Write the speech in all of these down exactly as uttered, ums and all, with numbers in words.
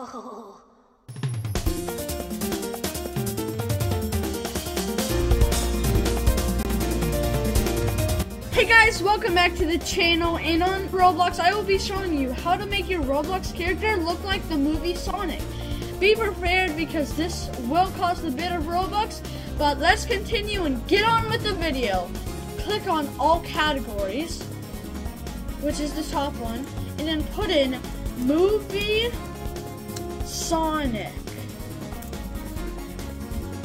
Oh. Hey guys, welcome back to the channel, and on Roblox I will be showing you how to make your Roblox character look like the movie Sonic. Be prepared because this will cost a bit of Robux, but let's continue and get on with the video. Click on all categories, which is the top one, and then put in movie Sonic,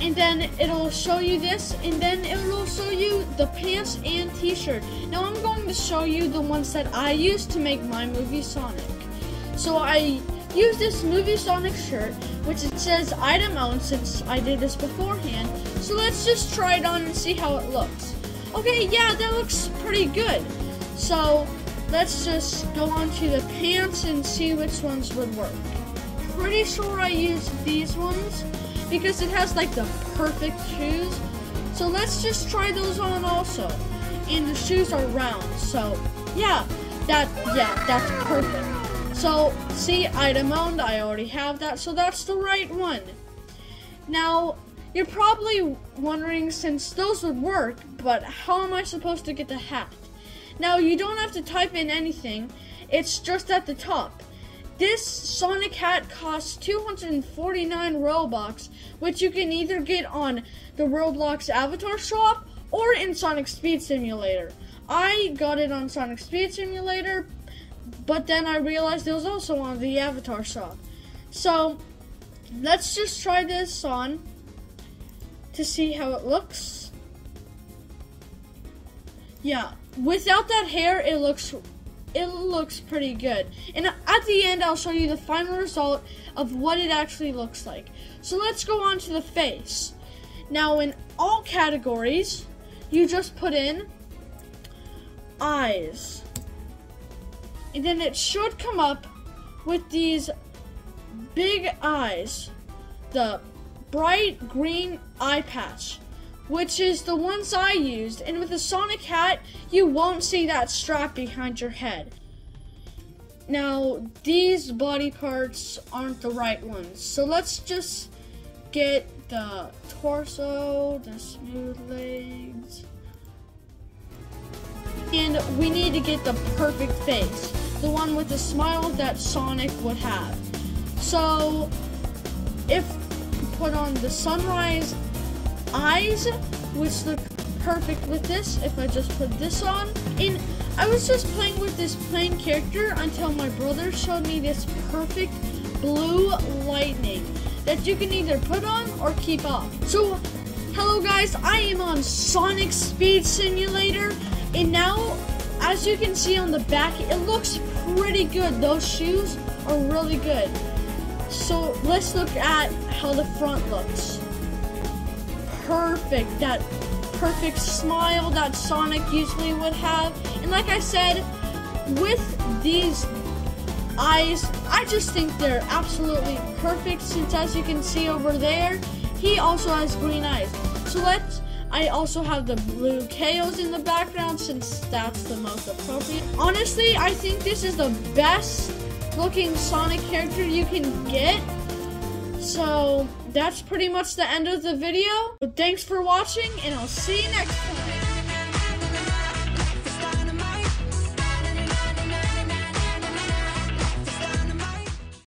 and then it'll show you this, and then it'll show you the pants and t-shirt. Now I'm going to show you the ones that I used to make my movie Sonic. So I used this movie Sonic shirt, which it says item owned, since I did this beforehand. So let's just try it on and see how it looks. Okay, yeah, that looks pretty good. So let's just go on to the pants and see which ones would work. Pretty sure I used these ones because it has like the perfect shoes. So let's just try those on also. And the shoes are round, so yeah, that yeah, that's perfect. So see, item owned, I already have that, so that's the right one. Now you're probably wondering, since those would work, but how am I supposed to get the hat? Now you don't have to type in anything, it's just at the top. This Sonic hat costs two hundred forty-nine Robux, which you can either get on the Roblox Avatar Shop or in Sonic Speed Simulator. I got it on Sonic Speed Simulator, but then I realized it was also on the Avatar Shop. So let's just try this on to see how it looks. Yeah, without that hair, it looks It looks pretty good. And at the end, I'll show you the final result of what it actually looks like. So let's go on to the face. Now in all categories, you just put in eyes. And then it should come up with these big eyes. The bright green eye patch, which is the ones I used, and with a Sonic hat, you won't see that strap behind your head. Now, these body parts aren't the right ones, so let's just get the torso, the smooth legs, and we need to get the perfect face, the one with the smile that Sonic would have. So, if you put on the sunrise eyes, which look perfect with this, if I just put this on. And I was just playing with this plain character until my brother showed me this perfect blue lightning that you can either put on or keep off. So hello guys, I am on Sonic Speed Simulator, and now as you can see on the back, it looks pretty good. Those shoes are really good. So let's look at how the front looks. Perfect, that perfect smile that Sonic usually would have. And like I said, with these eyes, I just think they're absolutely perfect, since as you can see over there, he also has green eyes. So let's, I also have the blue K Os in the background, since that's the most appropriate. Honestly, I think this is the best looking Sonic character you can get. So that's pretty much the end of the video. But thanks for watching, and I'll see you next time.